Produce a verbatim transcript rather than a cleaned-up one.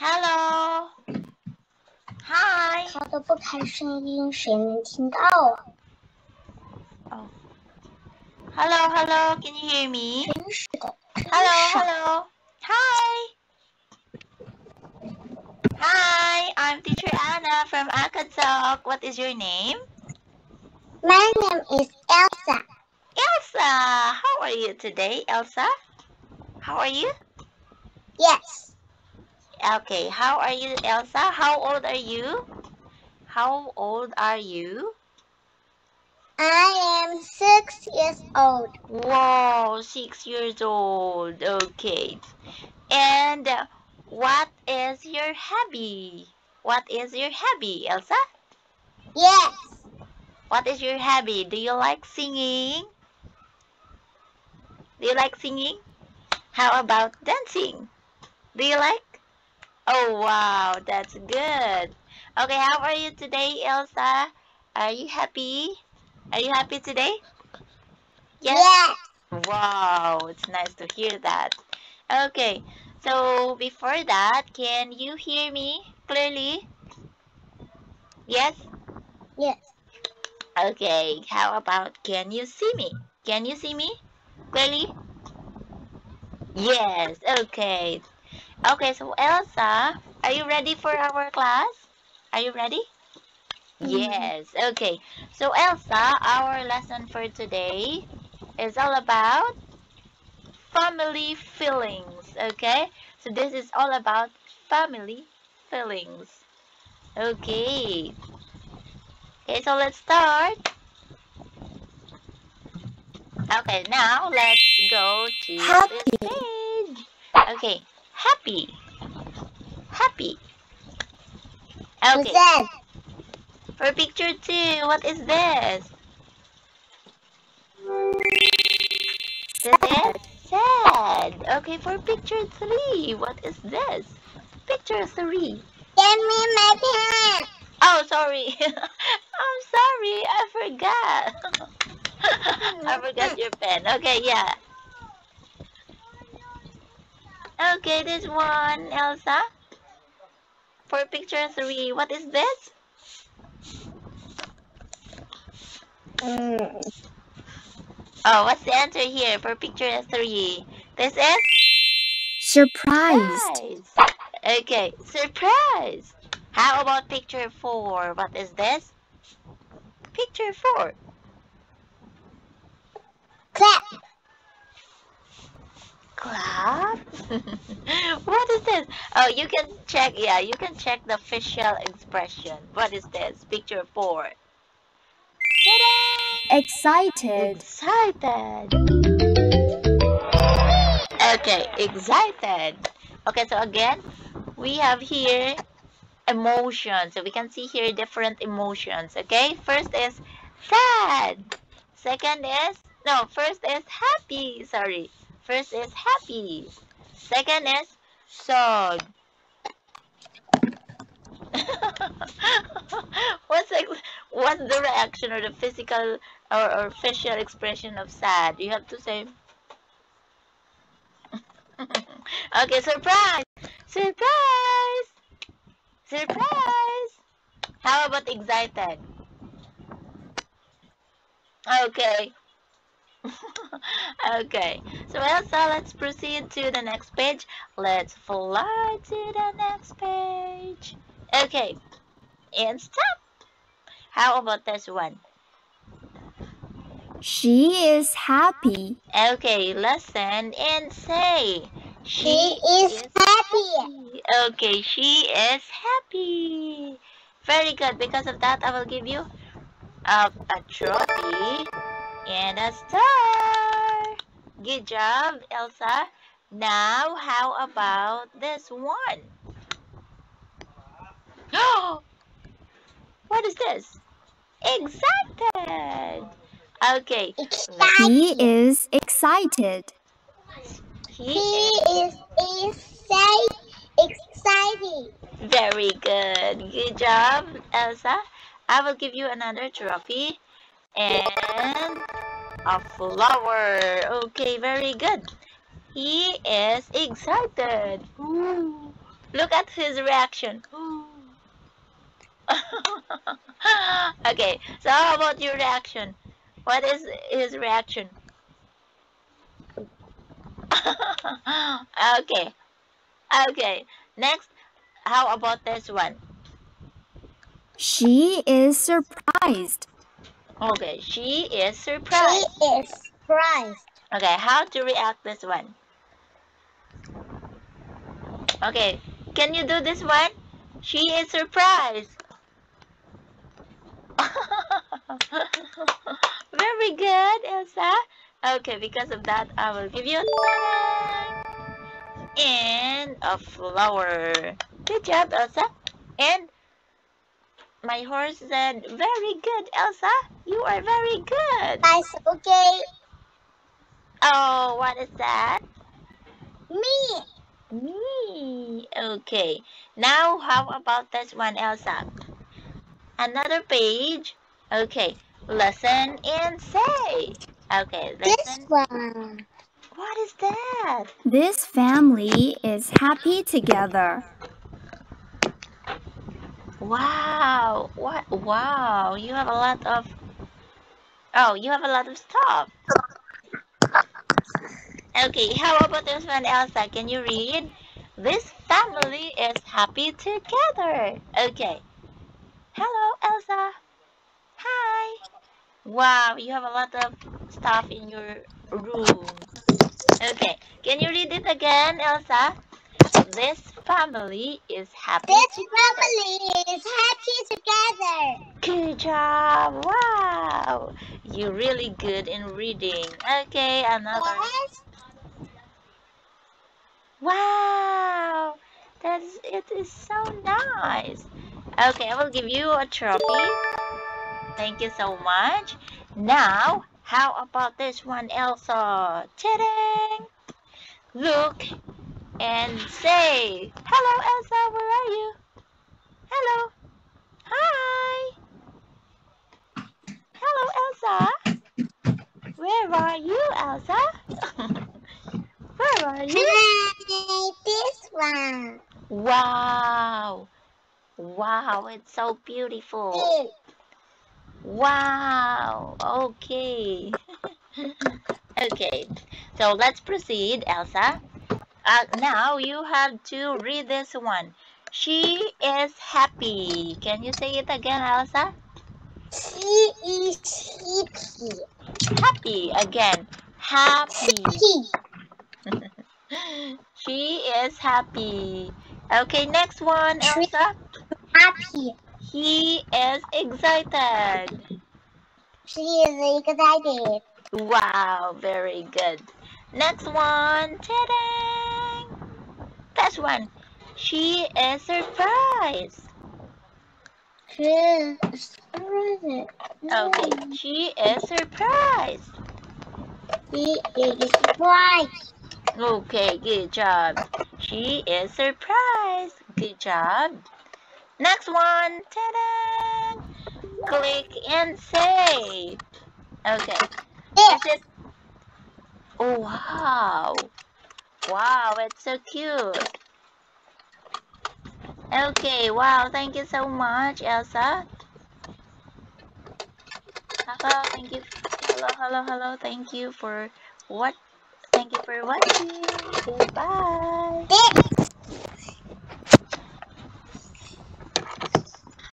Hello. Hi. 他都不开声音，谁能听到啊？哦。Hello, hello. Can you hear me? 真是的。Hello, hello. Hi. Hi. I'm Teacher Anna from Akatsok. What is your name? My name is Elsa. Elsa, how are you today, Elsa? How are you? Yes. Okay, how are you, Elsa? How old are you? How old are you? I am six years old. Wow, six years old. Okay. And what is your hobby? What is your hobby, Elsa? Yes. What is your hobby? Do you like singing? Do you like singing? How about dancing? Do you like? Oh, wow, that's good. Okay, how are you today, Elsa? Are you happy? Are you happy today? Yes? Yeah. Wow, it's nice to hear that. Okay, so before that, can you hear me clearly? Yes? Yes. Okay, how about can you see me? Can you see me clearly? Yes, okay. Okay, so Elsa, are you ready for our class? Are you ready? Yes, okay. So Elsa, our lesson for today is all about family feelings, okay? So this is all about family feelings. Okay. Okay, so let's start. Okay, now let's go to this page. Okay. Happy. Happy. Okay. For picture two, what is this? This is sad. Okay, for picture three, what is this? Picture three. Give me my pen. Oh, sorry. I'm sorry. I forgot. I forgot your pen. Okay, yeah. Okay, this one, Elsa. For picture three, what is this? Mm. Oh, what's the answer here for picture three? This is surprised. Surprise. Okay, surprise. How about picture four? What is this? Picture four. Clap. Clap? What is this? Oh, you can check, yeah, you can check the facial expression. What is this? Picture four. Ta-da! Excited. Excited. Okay, excited. Okay, so again, we have here emotions. So we can see here different emotions, okay? First is sad. Second is, no, first is happy, sorry. First is happy. Second is sad. what's like, what's the reaction or the physical or, or facial expression of sad? You have to say. Okay, surprise, surprise, surprise. How about excited? Okay. Okay, so Elsa, let's proceed to the next page. Let's fly to the next page. Okay, and stop. How about this one? She is happy. Okay, listen and say. She, she is, is happy. happy. Okay, she is happy. Very good. Because of that, I will give you uh, a trophy. And a star. Good job, Elsa. Now, how about this one? Oh, what is this? Excited. Okay. Excited. He is excited. He, he is, is excited. Very good. Good job, Elsa. I will give you another trophy. And a flower. Okay, very good. He is excited. Ooh. Look at his reaction. Okay, so how about your reaction? What is his reaction? Okay. Okay. Next, how about this one? She is surprised. Okay, she is surprised. She is surprised. Okay, how to react this one? Okay, can you do this one? She is surprised. Very good, Elsa. Okay, because of that, I will give you and a flower. Good job, Elsa. And my horse said, very good, Elsa. You are very good. That's okay. Oh, what is that? Me. Me. Okay. Now, how about this one, Elsa? Another page. Okay. Listen and say. Okay. Listen. This one. What is that? This family is happy together. Wow. What? Wow. You have a lot of... Oh, you have a lot of stuff. Okay, how about this one, Elsa? Can you read? This family is happy together. Okay. Hello, Elsa. Hi. Wow, you have a lot of stuff in your room. Okay, can you read it again, Elsa? This family is happy This together. family is happy together. Good job. Wow. You're really good in reading. Okay, another. Yes. Wow. That is, it is so nice. Okay, I will give you a trophy. Thank you so much. Now, how about this one, Elsa? Ta-da! Look. And say, hello, Elsa, where are you? Hello. Hi. Hello, Elsa. Where are you, Elsa? Where are you? Hi, this one. Wow. Wow, it's so beautiful. Wow. Okay. Okay. So let's proceed, Elsa. Uh, now you have to read this one. She is happy. Can you say it again, Elsa? She is happy. Happy again. Happy. She is happy. Okay, next one, Elsa. Happy. He is excited. She is excited. Wow, very good. Next one. Ta-da! That's one. She is surprised. She is surprised. Okay, she is surprised. She is surprised. Okay, good job. She is surprised. Good job. Next one. Ta-da! Click and say. Okay. Yes. Is it... Oh, wow. Wow, it's so cute. Okay, wow, thank you so much, Elsa. Hello, thank you. Hello, hello, hello. Thank you for what? Thank you for watching. Goodbye.